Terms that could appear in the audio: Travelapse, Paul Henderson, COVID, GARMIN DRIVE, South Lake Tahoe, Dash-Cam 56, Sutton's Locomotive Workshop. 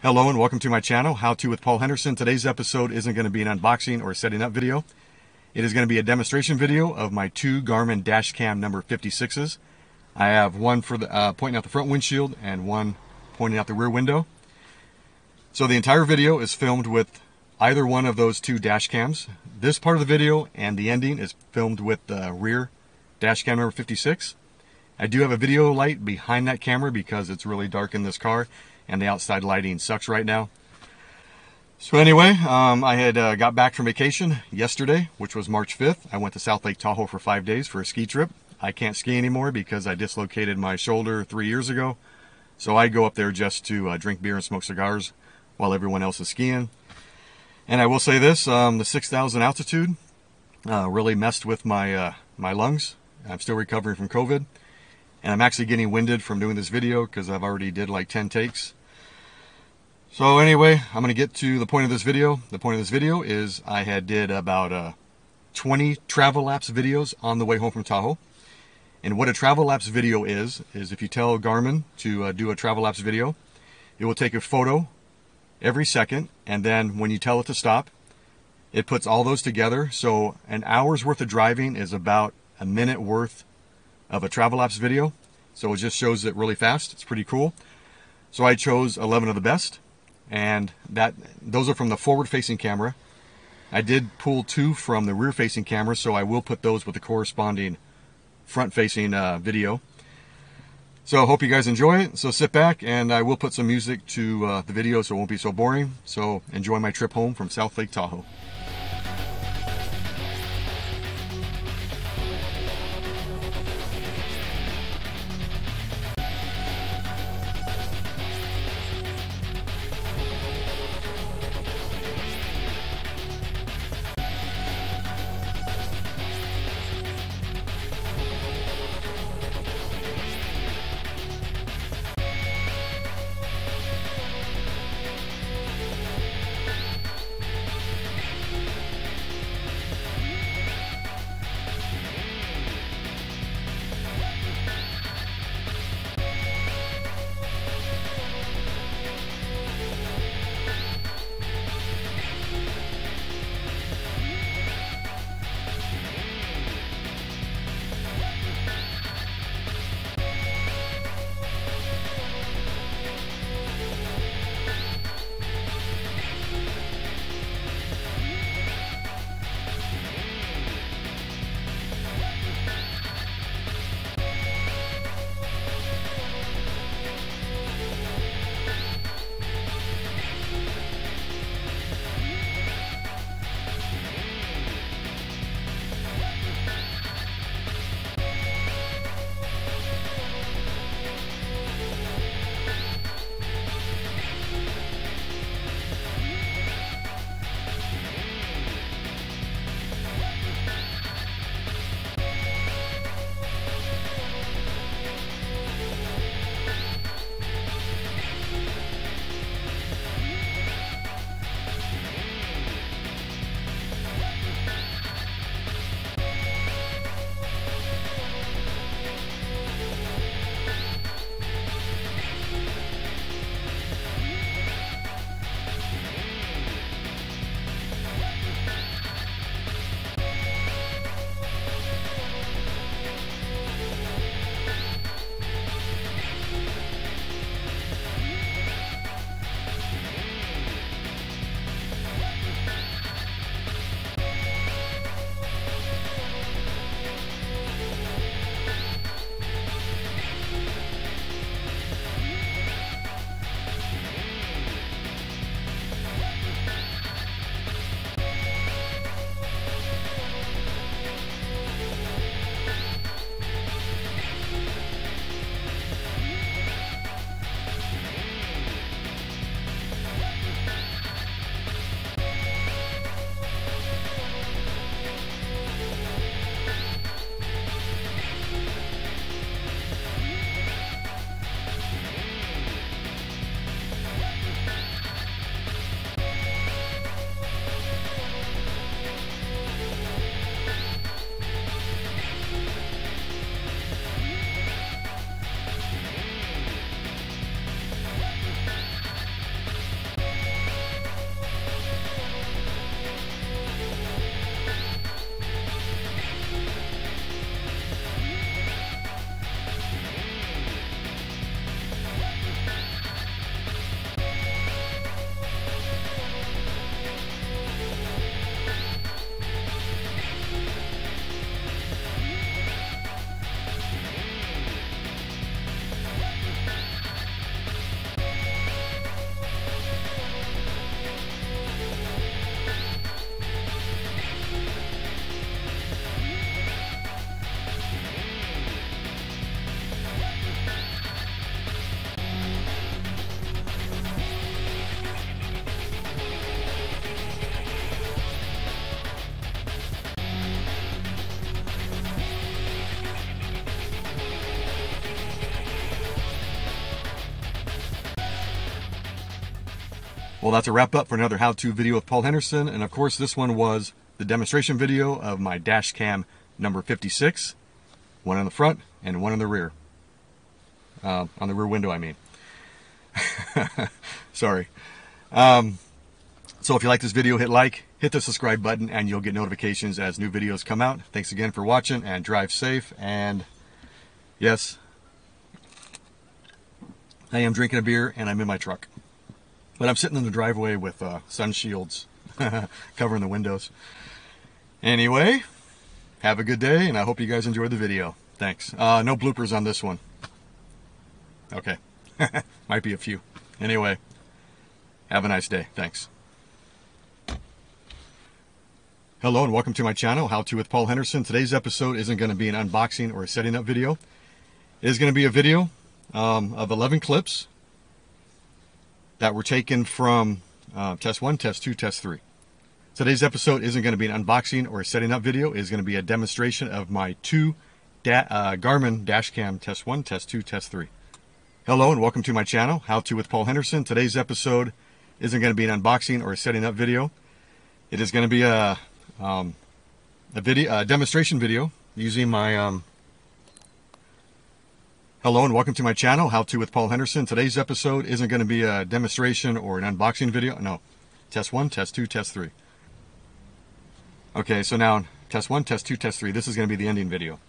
Hello and welcome to my channel, How To with Paul Henderson. Today's episode isn't going to be an unboxing or setting up video. It is going to be a demonstration video of my two Garmin Dash-Cam number 56s. I have one for the, pointing out the front windshield and one pointing out the rear window. So the entire video is filmed with either one of those two Dash-Cams. This part of the video and the ending is filmed with the rear Dash-Cam number 56. I do have a video light behind that camera because it's really dark in this car. And the outside lighting sucks right now. So anyway, I had got back from vacation yesterday, which was March 5th. I went to South Lake Tahoe for 5 days for a ski trip. I can't ski anymore because I dislocated my shoulder 3 years ago. So I go up there just to drink beer and smoke cigars while everyone else is skiing. And I will say this, the 6,000 altitude really messed with my, my lungs. I'm still recovering from COVID. And I'm actually getting winded from doing this video because I've already did like 10 takes. So anyway, I'm going to get to the point of this video. The point of this video is I had did about 20 travel lapse videos on the way home from Tahoe. And what a travel lapse video is if you tell Garmin to do a travel lapse video, it will take a photo every second. And then when you tell it to stop, it puts all those together. So an hour's worth of driving is about a minute worth of a travel lapse video. So it just shows it really fast. It's pretty cool. So I chose 11 of the best, and those are from the forward facing camera. I did pull 2 from the rear facing camera, so I will put those with the corresponding front facing video. So I hope you guys enjoy it. So sit back, and I will put some music to the video so it won't be so boring. So enjoy my trip home from South Lake Tahoe. Well, that's a wrap up for another how-to video with Paul Henderson, and of course this one was the demonstration video of my Dash-Cam number 56, one in the front and one in the rear. On the rear window, I mean. Sorry. So if you like this video, hit like, hit the subscribe button, and you'll get notifications as new videos come out. Thanks again for watching, and drive safe. And yes, I am drinking a beer and I'm in my truck, but I'm sitting in the driveway with sun shields covering the windows. Anyway, have a good day, and I hope you guys enjoyed the video. Thanks. No bloopers on this one. Okay. Might be a few. Anyway, have a nice day. Thanks. Hello and welcome to my channel, How To With Paul Henderson. Today's episode isn't going to be an unboxing or a setting up video. It is going to be a video of 11 clips that were taken from test 1, test 2, test 3. Today's episode isn't going to be an unboxing or a setting up video. It is going to be a demonstration of my two Garmin Dash-Cam test 1, test 2, test 3. Hello and welcome to my channel, How To With Paul Henderson. Today's episode isn't going to be an unboxing or a setting up video. It is going to be a demonstration video using my Hello and welcome to my channel, How To With Paul Henderson. Today's episode isn't going to be a demonstration or an unboxing video. No, test 1, test 2, test 3. Okay, so now test 1, test 2, test 3. This is going to be the ending video.